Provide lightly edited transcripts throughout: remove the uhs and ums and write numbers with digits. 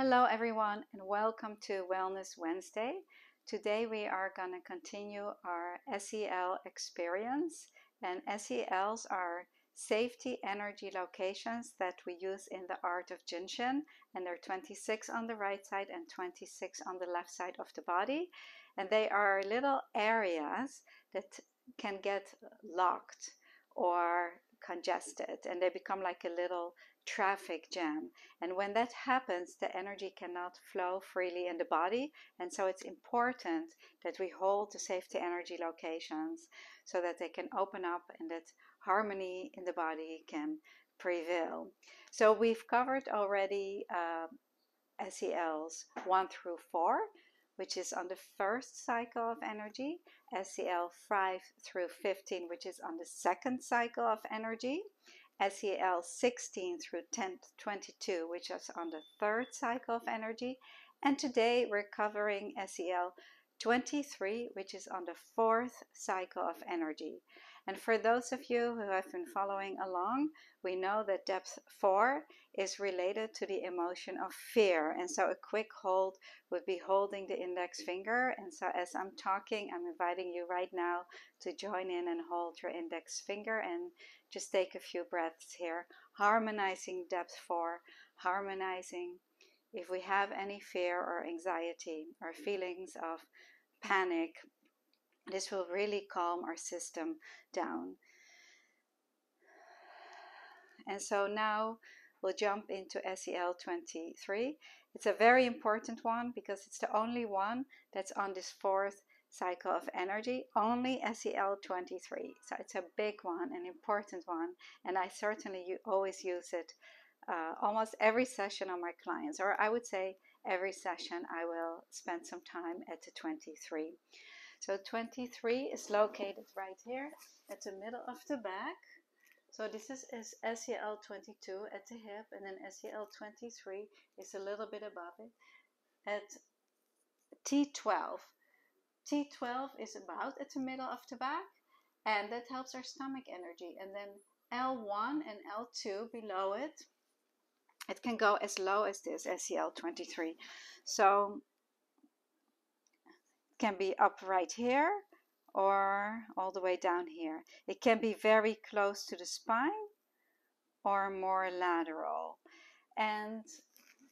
Hello everyone and welcome to Wellness Wednesday. Today we are going to continue our SEL experience, and SELs are safety energy locations that we use in the art of Jin Shin, and there are 26 on the right side and 26 on the left side of the body, and they are little areas that can get locked or congested and they become like a little traffic jam, and when that happens the energy cannot flow freely in the body, and so it's important that we hold the safety energy locations so that they can open up and that harmony in the body can prevail. So we've covered already SELs 1 through 4, which is on the first cycle of energy, SEL 5 through 15, which is on the second cycle of energy, SEL 16 through 22, which is on the third cycle of energy, and today we're covering SEL 23, which is on the fourth cycle of energy. And for those of you who have been following along, we know that depth 4 is related to the emotion of fear. And so a quick hold would be holding the index finger. And so as I'm talking, I'm inviting you right now to join in and hold your index finger and just take a few breaths here, harmonizing depth 4, harmonizing. If we have any fear or anxiety or feelings of panic, this will really calm our system down. And so now we'll jump into SEL 23. It's a very important one because it's the only one that's on this fourth cycle of energy, only SEL 23. So it's a big one, an important one, and I certainly always use it almost every session on my clients, or I would say every session I will spend some time at the 23. So 23 is located right here at the middle of the back. So this is SEL 22 at the hip, and then SEL 23 is a little bit above it at T12. T12 is about at the middle of the back, and that helps our stomach energy. And then L1 and L2 below it, it can go as low as this, SEL 23. So can be up right here or all the way down here. It can be very close to the spine or more lateral. And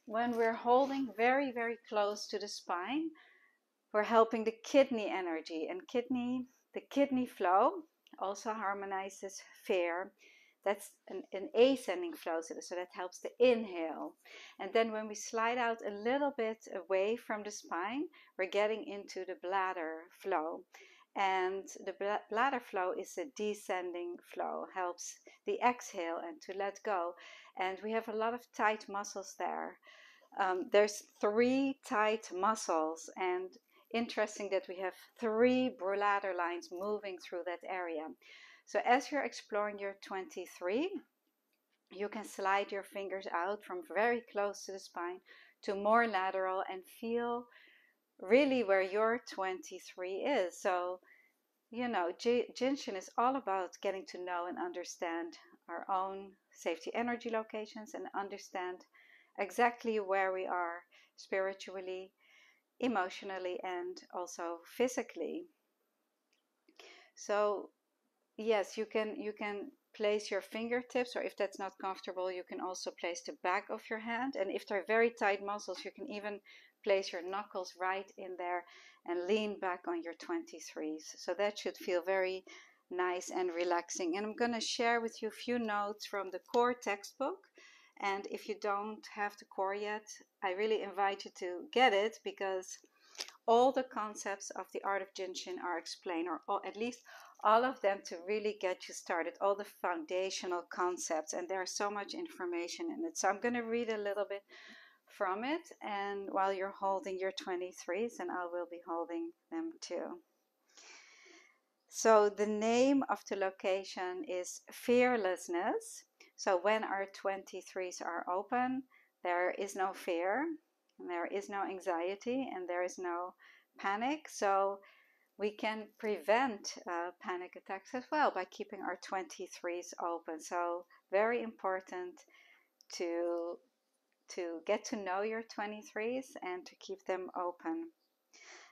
when we're holding very, very close to the spine, we're helping the kidney energy, and the kidney flow also harmonizes fear. That's an ascending flow, so that helps the inhale. And then when we slide out a little bit away from the spine, we're getting into the bladder flow. And the bladder flow is a descending flow, helps the exhale and to let go. And we have a lot of tight muscles there. There's 3 tight muscles, and interesting that we have 3 bladder lines moving through that area. So as you're exploring your 23, you can slide your fingers out from very close to the spine to more lateral and feel really where your 23 is. So, you know, Jin Shin is all about getting to know and understand our own safety energy locations and understand exactly where we are spiritually, emotionally, and also physically. So yes, you can place your fingertips, or if that's not comfortable, you can also place the back of your hand. And if they're very tight muscles, you can even place your knuckles right in there and lean back on your 23s. So that should feel very nice and relaxing. And I'm going to share with you a few notes from the core textbook. And if you don't have the core yet, I really invite you to get it, because all the concepts of the art of Jin Shin are explained, or at least all of them, to really get you started, all the foundational concepts, and there's so much information in it. So I'm going to read a little bit from it, and while you're holding your 23s, and I will be holding them too. So the name of the location is fearlessness. So when our 23s are open, there is no fear, and there is no anxiety, and there is no panic. So we can prevent panic attacks as well by keeping our 23s open. So very important to to get to know your 23s and to keep them open.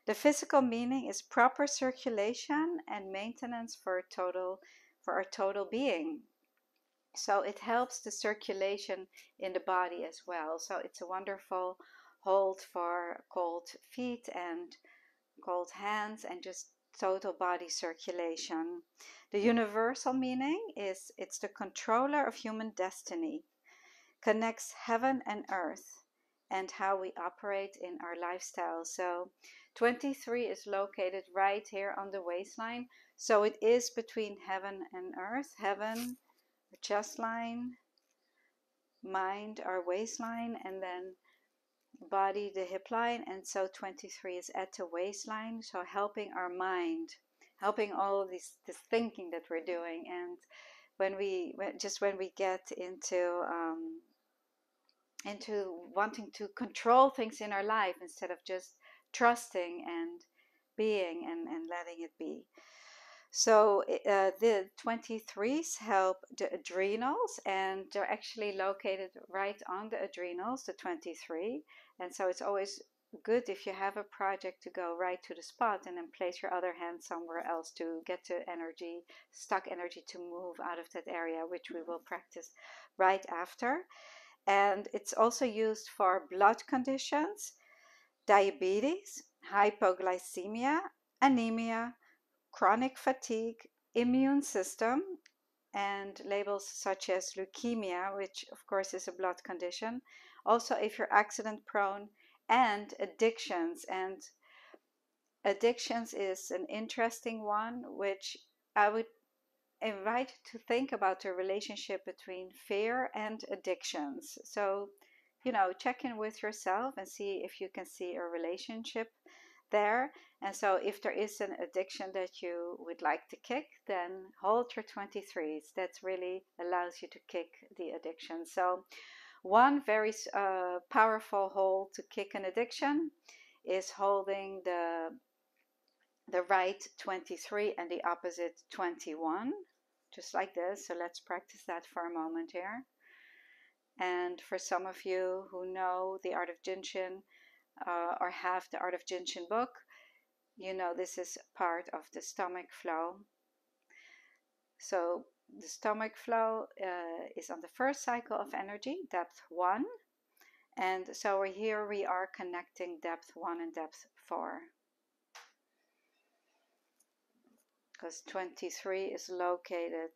The physical meaning is proper circulation and maintenance for our total being. So it helps the circulation in the body as well. So it's a wonderful hold for cold feet and cold hands and just total body circulation. The universal meaning is it's the controller of human destiny, connects heaven and earth and how we operate in our lifestyle. So 23 is located right here on the waistline, so it is between heaven and earth. Heaven, our chest line, mind, our waistline, and then body, the hip line. And so 23 is at the waistline, so helping our mind, helping all of this thinking that we're doing. And when we get into wanting to control things in our life instead of just trusting and being and letting it be. So the 23s help the adrenals, and they're actually located right on the adrenals, the 23. And so it's always good if you have a project to go right to the spot and then place your other hand somewhere else to get the energy, stuck energy, to move out of that area, which we will practice right after. And it's also used for blood conditions, diabetes, hypoglycemia, anemia, chronic fatigue, immune system, and labels such as leukemia, which of course is a blood condition. Also, if you're accident prone, and addictions. And addictions is an interesting one, which I would invite you to think about the relationship between fear and addictions. So, you know, check in with yourself and see if you can see a relationship there. And so if there is an addiction that you would like to kick, then hold your 23s. That really allows you to kick the addiction. So one very powerful hold to kick an addiction is holding the right 23 and the opposite 21, just like this. So let's practice that for a moment here. And for some of you who know the Art of Jin Shin, or have the Art of Jin Shin book, you know this is part of the stomach flow. So the stomach flow is on the first cycle of energy, depth 1, and so here we are connecting depth 1 and depth 4, because 23 is located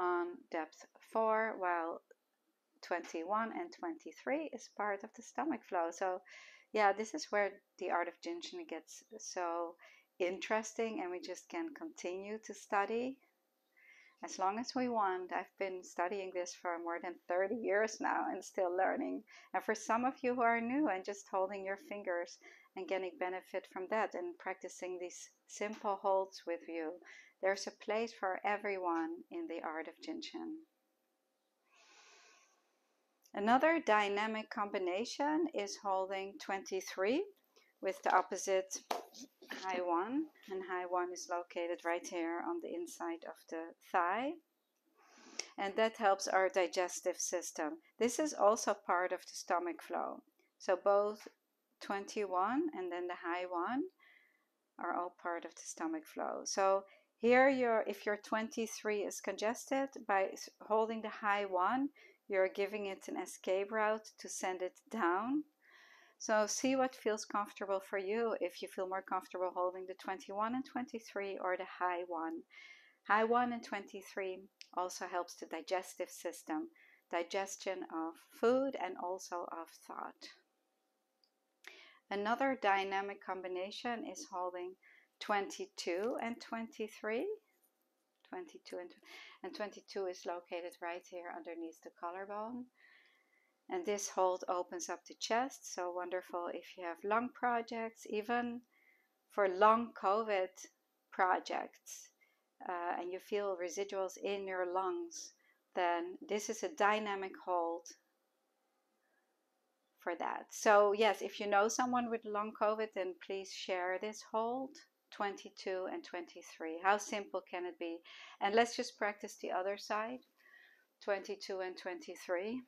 on depth 4, while 21 and 23 is part of the stomach flow. So yeah, this is where the Art of Jin Shin gets so interesting, and we just can continue to study as long as we want. I've been studying this for more than 30 years now and still learning. And for some of you who are new and just holding your fingers and getting benefit from that and practicing these simple holds with you, there's a place for everyone in the Art of Jin Shin. Another dynamic combination is holding 23 with the opposite high one, and high one is located right here on the inside of the thigh, and that helps our digestive system. This is also part of the stomach flow. So both 21 and then the high one are all part of the stomach flow. So here, if your 23 is congested, by holding the high one, you're giving it an escape route to send it down. So see what feels comfortable for you. If you feel more comfortable holding the 21 and 23 or the high one. High one and 23 also helps the digestive system, digestion of food and also of thought. Another dynamic combination is holding 22 and 23. 22 is located right here underneath the collarbone, and this hold opens up the chest. So wonderful if you have lung projects, even for long COVID projects, and you feel residuals in your lungs, then this is a dynamic hold for that. So yes, if you know someone with long COVID, then please share this hold. 22 and 23. How simple can it be? And let's just practice the other side, 22 and 23.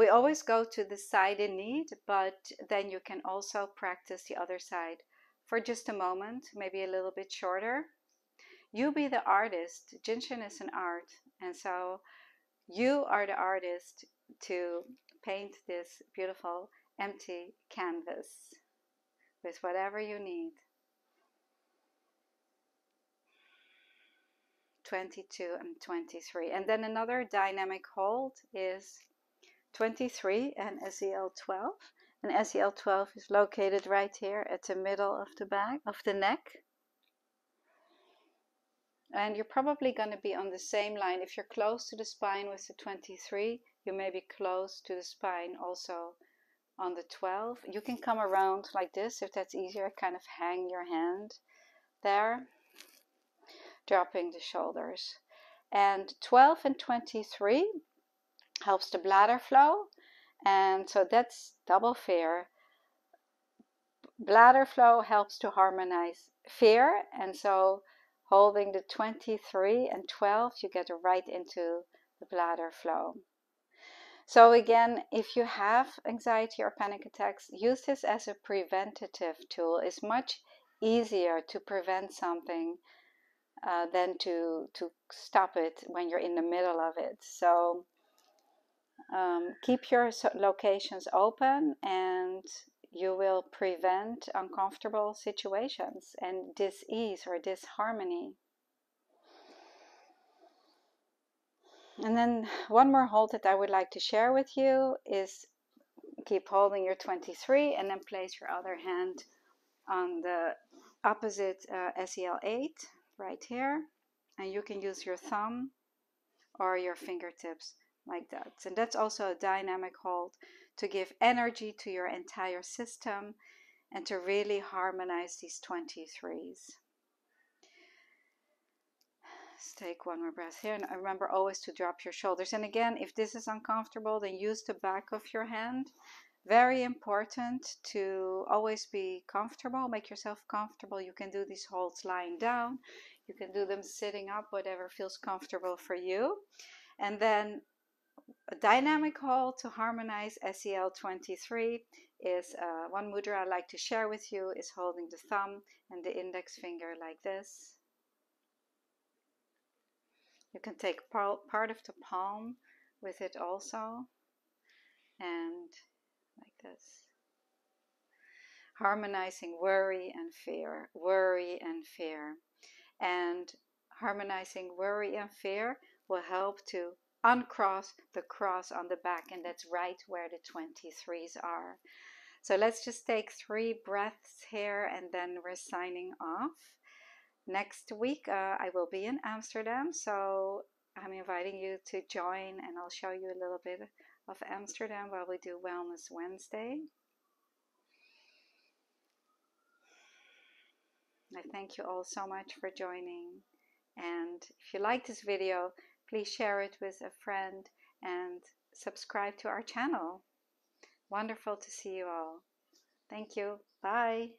We always go to the side in need, but then you can also practice the other side for just a moment, maybe a little bit shorter. You be the artist. Jin Shin is an art, and so you are the artist to paint this beautiful empty canvas with whatever you need. 22 and 23, and then another dynamic hold is 23 and SEL 12, and SEL 12 is located right here at the middle of the back of the neck, and you're probably going to be on the same line. If you're close to the spine with the 23, you may be close to the spine also on the 12. You can come around like this if that's easier, kind of hang your hand there, dropping the shoulders. And 12 and 23 helps the bladder flow, and so that's double fear. Bladder flow helps to harmonize fear, and so holding the 23 and 12, you get right into the bladder flow. So again, if you have anxiety or panic attacks, use this as a preventative tool. It's much easier to prevent something than to stop it when you're in the middle of it. So keep your locations open, and you will prevent uncomfortable situations and dis-ease or disharmony. And then one more hold that I would like to share with you is keep holding your 23 and then place your other hand on the opposite SEL 8 right here, and you can use your thumb or your fingertips like that. And that's also a dynamic hold to give energy to your entire system and to really harmonize these 23s. Let's take one more breath here, and remember always to drop your shoulders. And again, if this is uncomfortable, then use the back of your hand. Very important to always be comfortable, make yourself comfortable. You can do these holds lying down, you can do them sitting up, whatever feels comfortable for you. And then a dynamic hold to harmonize SEL 23 is one mudra I like to share with you is holding the thumb and the index finger like this. You can take part of the palm with it also, and like this, harmonizing worry and fear, worry and fear. And harmonizing worry and fear will help to uncross the cross on the back, and that's right where the 23s are. So let's just take 3 breaths here, and then we're signing off. Next week I will be in Amsterdam, so I'm inviting you to join, and I'll show you a little bit of Amsterdam while we do Wellness Wednesday. I thank you all so much for joining, and if you like this video, please share it with a friend and subscribe to our channel. Wonderful to see you all. Thank you. Bye.